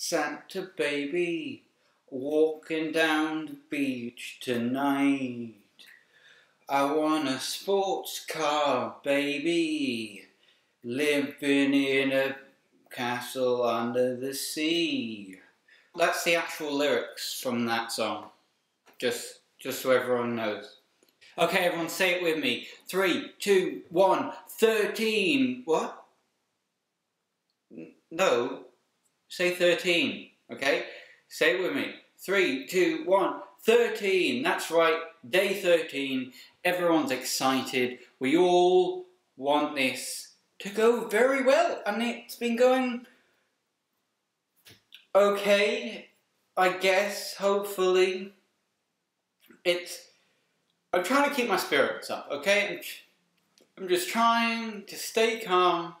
Santa baby, walking down the beach tonight. I want a sports car, baby, living in a castle under the sea. That's the actual lyrics from that song, just so everyone knows. Okay, everyone, say it with me. 3, 2, 1, 13. What? No, say 13, okay? Say it with me. 3, 2, 1, 13. That's right, day 13. Everyone's excited. We all want this to go very well, and it's been going okay, I guess, hopefully. I'm trying to keep my spirits up, okay? I'm just trying to stay calm.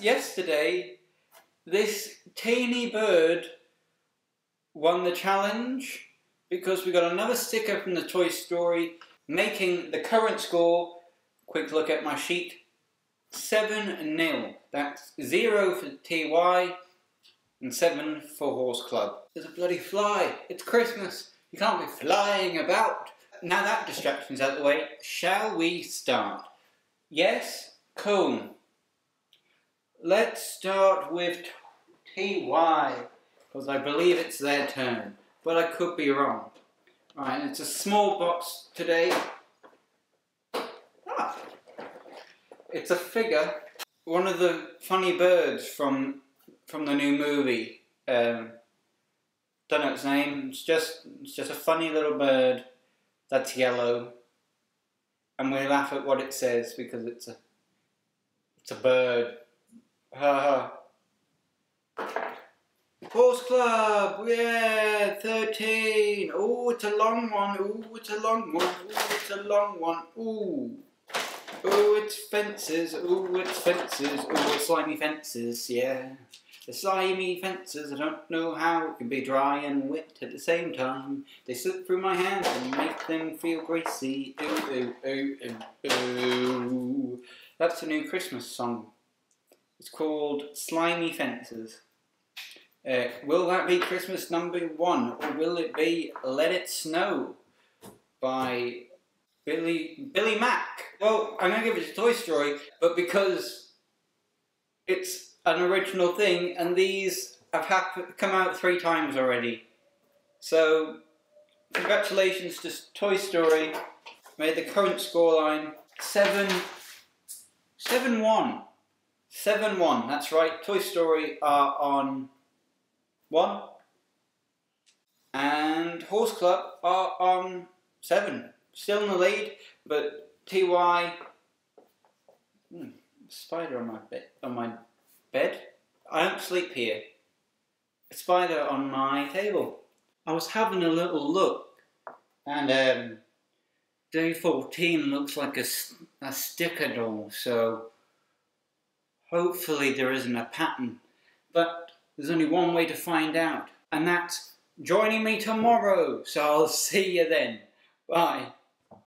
Yesterday, this teeny bird won the challenge because we got another sticker from the Toy Story, making the current score, quick look at my sheet, 7-0. That's 0 for TY and 7 for Horse Club. There's a bloody fly. It's Christmas. You can't be flying about. Now that distraction's out of the way, shall we start? Yes, cool. Let's start with TY, because I believe it's their turn, but I could be wrong. Alright, it's a small box today. Ah, it's a figure. One of the funny birds from the new movie. Don't know its name. It's just a funny little bird that's yellow, and we laugh at what it says because it's a bird. Ha ha. Horse Club, yeah, 13. Oh, it's a long one. Oh, it's a long one. Oh, it's a long one. Ooh. Oh, it's fences. Oh, it's fences. Oh, it's slimy fences. Yeah. The slimy fences, I don't know how it can be dry and wet at the same time. They slip through my hands and make them feel greasy. Ooh, ooh, ooh, ooh, ooh. That's a new Christmas song. It's called Slimy Fences. Will that be Christmas #1? Or will it be Let It Snow by Billy Mack? Well, I'm going to give it to Toy Story, but because it's an original thing, and these have come out 3 times already. So, congratulations to Toy Story. Made the current scoreline 7-1. 7-1, that's right. Toy Story are on 1. And Horse Club are on 7. Still in the lead, but TY... spider on my bed. I don't sleep here. A spider on my table. I was having a little look, and day 14 looks like a sticker doll, so hopefully there isn't a pattern. But there's only one way to find out, and that's joining me tomorrow. So I'll see you then. Bye.